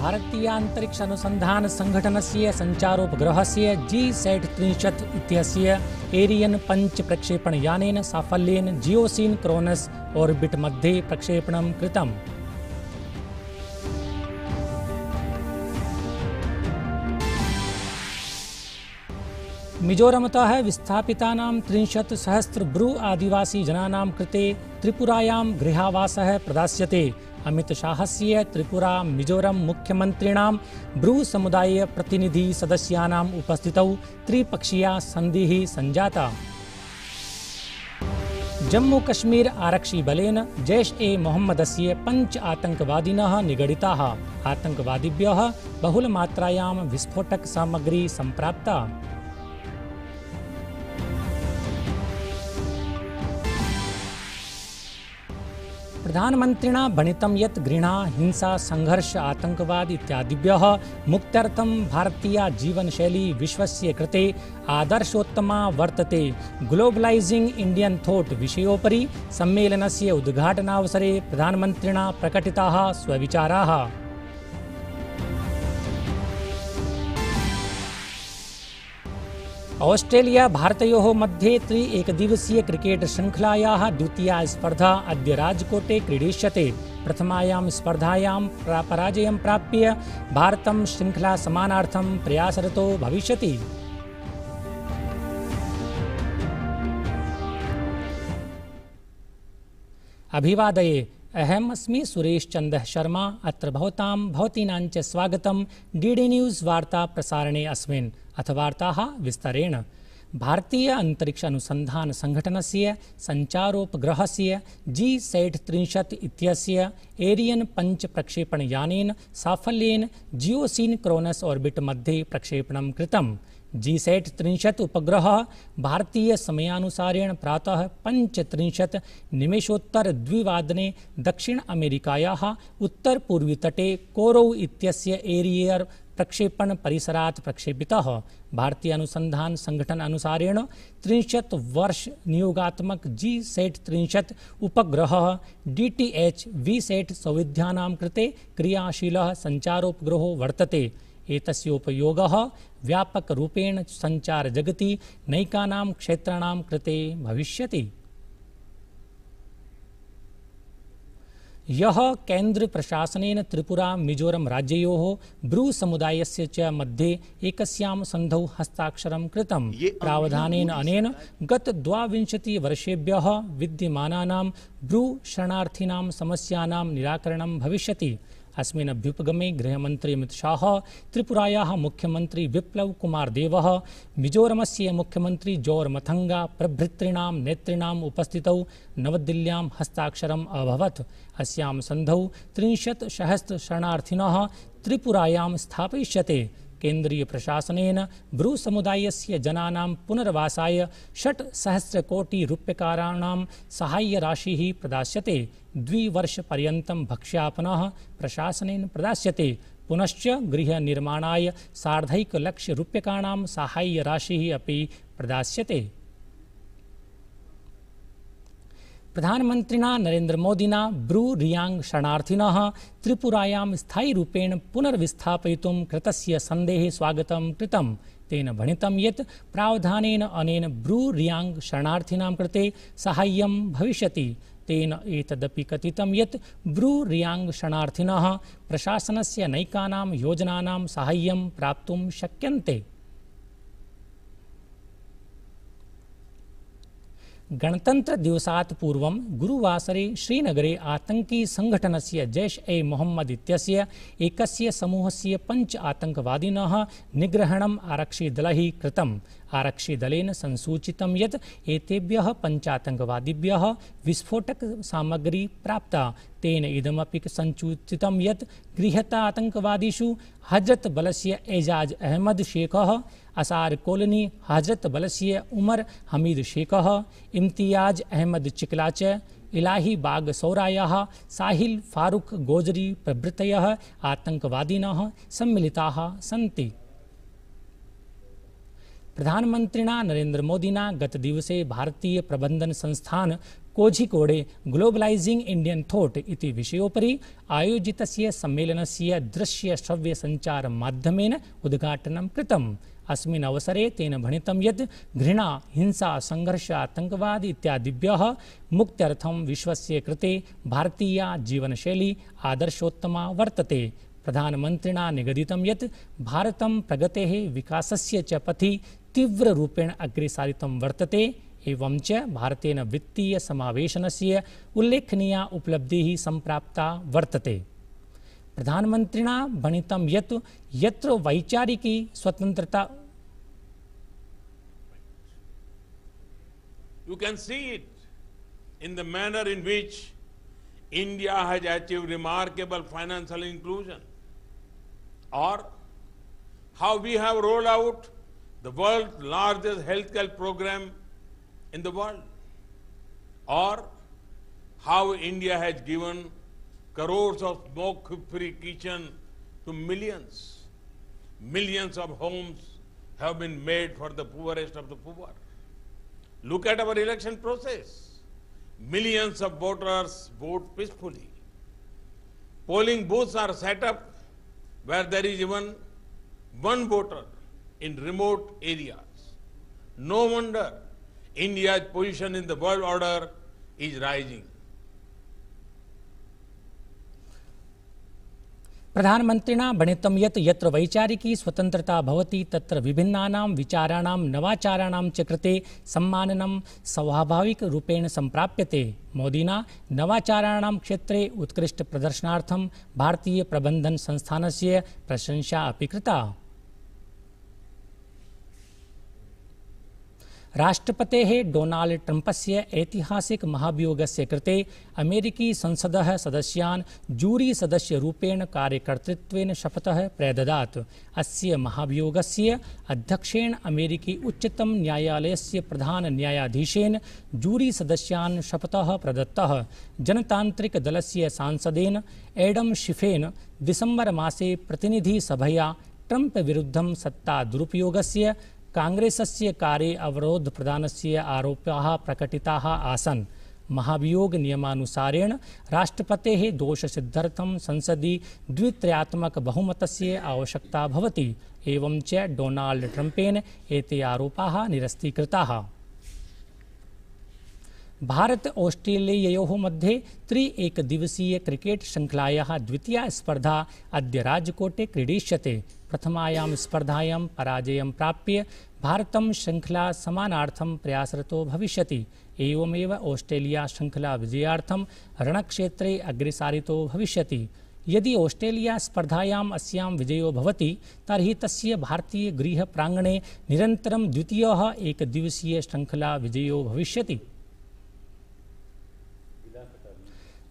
भारतीय अंतरिक्ष अनुसंधान संघटनस्य संचारोपग्रहस्य GSAT 30 इत्यस्य एरियन 5 प्रक्षेपणयानेन साफल्येन जियोसिंक्रोनस ऑर्बिट मध्ये प्रक्षेपणं कृतम्। मिजोरमतः विस्थापितानां 300,000 ब्रू आदिवासी जनानां कृते त्रिपुरायां गृहावासः प्रदास्यते। अमितशाहस्य त्रिपुरा मिजोरम मुख्यमन्त्रिणां ब्रू समुदाय प्रतिनिधि सदस्यानाम् उपस्थितौ त्रिपक्षीया सन्धिः संजाता। जम्मू कश्मीर आरक्षि बलेन जैश ए मोहम्मदस्य 5 आतंकवादिनः निगडिताः। आतंकवादिभ्यः बहुलमात्रायां विस्फोटक सामग्री सम्प्राप्ता। प्रधानमन्त्रिणा भणितं यत् घृणा, हिंसा, संघर्ष, आतंकवाद इत्यादिभ्यः मुक्त्यर्थं भारतीया जीवनशैली विश्वस्य कृते आदर्शोत्तमा वर्तते। ग्लोबलाइजिंग इंडियन थॉट विषयोपरि सम्मेलनस्य उद्घाटनावसरे प्रधानमन्त्रिणा प्रकटिताः स्वविचाराः। ऑस्ट्रेलिया भारतयोः मध्ये 3 एकदिवसीय क्रिकेट श्रृंखलायाः द्वितीया स्पर्धा अद्य राजकोटे क्रीडिष्यते। प्रथमायां स्पर्धायां पराजयं प्राप्य भारतं श्रृंखला समानार्थं प्रयासरतो भविष्यति। अभिवादये, अहमस्मि सुरेशचन्द्रः शर्मा। अत्र भवतां भवतीनां च स्वागतं डीडी न्यूज़ वार्ता प्रसारणे अस्मिन्। अथ वार्ताः विस्तरेण। भारतीय अंतरिक्ष अनुसंधान संघटनस्य संचारोपग्रहस्य GSAT 30 इत्यस्य एरियन 5 प्रक्षेपणयानेन साफल्येन जियोसिंक्रोनस ऑर्बिट मध्ये प्रक्षेपणं कृतम्। GSAT 30 उपग्रह भारतीय समयानुसारेण प्रातः 5:43 दक्षिण अमेरिकायाः उत्तर पूर्वी तटे कोरौ इत्यस्य एरियर प्रक्षेपण परिसरात् प्रक्षेपितः। भारतीय अनुसंधान संगठन अनुसारेण 63 वर्ष नियोगात्मक GSAT 30 उपग्रह DTH VSAT सौविध्यानां कृते क्रियाशीलः संचारोपग्रहो वर्तते। एतस्य उपयोगः व्यापकरूपेण संचार जगति नैकानां क्षेत्राणां कृते भविष्यति। यह केन्द्र प्रशासनेन त्रिपुरा मिजोरम राज्ययोः ब्रू समुदायस्य च मध्ये एकस्यां सन्धौ हस्ताक्षरं कृतं। प्रावधानेन अनेन गत 22 वर्षेभ्यः विद्यमानानां ब्रू शरणार्थीनां समस्यानां निराकरणं भविष्यति। अस्मिन् अभ्युपगमे गृहमन्त्री अमित शाह, त्रिपुरायाः मुख्यमन्त्री विप्लव कुमार देवः, मिजोरमस्य मुख्यमन्त्री जोरमथंगा प्रभृतॄणां नेतॄणाम् उपस्थितौ नवदिल्ल्यां हस्ताक्षरम् अभवत्। अस्यां सन्धौ 300,000 शरणार्थिनः त्रिपुरायां स्थापयिष्यते। केन्द्रीय प्रशासनेन ब्रू समुदायस्य जनानां पुनर्वासाय 6,000 कोटि रूप्यकाणां साहाय्य राशिः प्रदास्यते। 2 वर्षपर्यन्तं भक्ष्यापनः प्रशासनेन प्रदास्यते। पुनश्च गृहनिर्माणाय 1,50,000 रूप्यकाणां साहाय्य राशिः अपि प्रदास्यते। प्रधानमन्त्रिणा नरेन्द्र मोदिना ब्रू रियांग शरणार्थिनः त्रिपुरायां स्थायिरूपेण पुनर्विस्थापयितुं कृतस्य सन्धेः स्वागतं कृतं। तेन भणितं यत् प्रावधानेन अनेन ब्रू रियांग शरणार्थिनां कृते साहाय्यं भविष्यति। तेन एतदपि कथितं यत् ब्रू रियांग शरणार्थिनः प्रशासनस्य नैकानां योजनानां साहाय्यं प्राप्तुं शक्यन्ते। गणतंत्र दिवसात् पूर्वं गुरुवासरे श्रीनगरे आतंकी संघटनस्य जैश ए मोहम्मद इत्यस्य एकस्य समूहस्य 5 आतंकवादिनः निग्रहणम् आरक्षिदलैः कृतम्। आरक्षिदलेन संसूचितं यत् एतेभ्यः 5 आतंकवादिभ्यः विस्फोटक सामग्री प्राप्ता। तेन इदमपि संसूचितं यत् गृहता आतंकवादिषु हजरत बलस्य एजाज अहमद शेखः, असार कोलनी हजरत बलस्य उमर हमीद शेखः, इम्तियाज अहमद चिकलाच, इलाही बाग सौरायाः साहिल फारूक गोजरी प्रभृतयः आतंकवादिनः सम्मिलिताः सन्ति। પ્રધાનમંત્રીના નરેન્દ્ર મોદીના ગત દિવસે ભારતીય પ્રબંધન સંસ્થાન कोझिकोडे ग्लोबलाइजिंग इंडियन थॉट इति विषयोपरि आयोजितस्य सम्मेलनस्य दृश्य श्रव्य संचार माध्यमेन उद्घाटनं कृतम्। अस्मिन् अवसरे तेन भणितं यत् घृणा, हिंसा, संघर्ष, आतंकवाद इत्यादिभ्यः मुक्त्यर्थं विश्वस्य कृते भारतीया जीवनशैली आदर्शोत्तमा वर्तते। प्रधानमन्त्रिणा निगदितं यत् भारतं प्रगतेः विकासस्य च पथि तीव्ररूपेण अग्रेसारितं वर्तते। एवं च भारतेन वित्तीय समावेशनस्य उल्लेखनीया उपलब्धिः सम्प्राप्ता वर्तते। प्रधानमन्त्रिणा भणितं यत् यत्र वैचारिकी स्वतंत्रता you can see it in the manner in which India has achieved remarkable financial inclusion और how we have rolled out the world largest health care programme in the world, or how India has given crores of smoke-free kitchen to millions. Millions of homes have been made for the poorest of the poor. Look at our election process. Millions of voters vote peacefully. Polling booths are set up where there is even one voter in remote areas. No wonder India's position in the world order is rising. प्रधानमन्त्रिणा भणितं यत् यत्र वैचारिकी स्वतंत्रता भवति तत्र विभिन्नानां विचाराणां नवाचाराणां च कृते सम्माननं स्वाभाविकरूपेण सम्प्राप्यते। मोदिना नवाचाराणां क्षेत्रे उत्कृष्ट प्रदर्शनार्थं भारतीय प्रबंधन संस्थानस्य प्रशंसा अपि कृता। राष्ट्रपतेः डोनाल्ड ट्रम्पस्य ऐतिहासिक महाभियोगस्य कृते अमेरिकी संसदः सदस्यान् जूरी सदस्यरूपेण कार्यकर्तृत्वेन शपथः प्रददात्। अस्य महाभियोगस्य अध्यक्षेण अमेरिकी उच्चतम न्यायालयस्य प्रधान न्यायाधीशेन जूरी सदस्यान् शपथः प्रदत्तः। जनतांत्रिक दलस्य सांसदेन एडम शिफेन दिसंबर मासे प्रतिनिधि सभया ट्रम्प विरुद्धं सत्ता दुरुपयोगस्य कांग्रेसस्य कार्ये अवरोध प्रदानस्य आरोपाः प्रकटिताः आसन्। महाभियोग नियमानुसारेण राष्ट्रपतेः दोषसिद्धर्थं संसदि द्वित्रयात्मक बहुमतस्य आवश्यकता भवति। एवं च डोनाल्ड ट्रम्पेन एते आरोपाः निरस्तीकृताः। भारत ऑस्ट्रेलिययोः मध्ये त्रि-एकदिवसीय क्रिकेट शृंखलायाः द्वितीया स्पर्धा अद्य राजकोटे क्रीडिष्यते। प्रथमायां स्पर्धायां पराजयं प्राप्य भारतं शृंखला समानार्थं प्रयासरतो भविष्यति। एवमेव ऑस्ट्रेलिया शृंखला विजयार्थं रणक्षेत्रे अग्रेसारितो भविष्यति। यदि ऑस्ट्रेलिया स्पर्धायाम् अस्यां विजयो भवति तर्हि तस्य भारतीय गृहप्राङ्गणे निरन्तरं द्वितीयः एकदिवसीय शृंखला विजयो भविष्यति।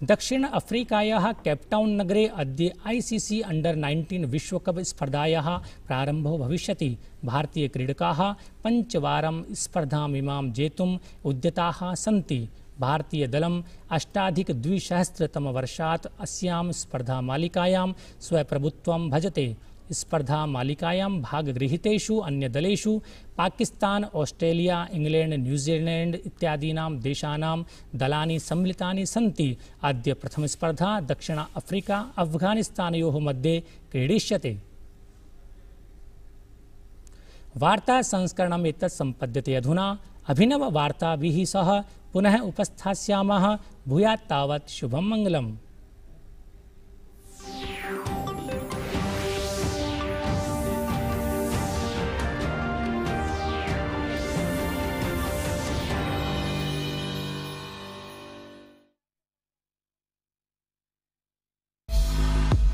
दक्षिण अफ्रीकायाः केपटाउन नगरे अद्य ICC अंडर 19 विश्व कप स्पर्धायाः प्रारंभो भविष्यति। भारतीय क्रीडकाः पञ्चवारं स्पर्धामिमां जेतुम् उद्यताः सन्ति। भारतीय दलम् 1980 तमवर्षात् अस्यां स्पर्धामालिकायां स्वप्रभुत्वं भजते। स्पर्धामालिकायां भागगृहीतेषु अन्यदलेषु पाकिस्तान, ऑस्ट्रेलिया, इंग्लैंड, न्यूजीलैंड इत्यादीनां देशानां दलानि सम्मिलितानि सन्ति। अद्य प्रथमस्पर्धा दक्षिण अफ्रीका अफगानिस्तानयोः मध्ये क्रीडिष्यते। वार्ता संस्करणम् एतत् सम्पद्यते। अधुना अभिनव वार्ताभिः सह पुनः उपस्थास्यामः। भूयात् तावत् शुभं मङ्गलम्।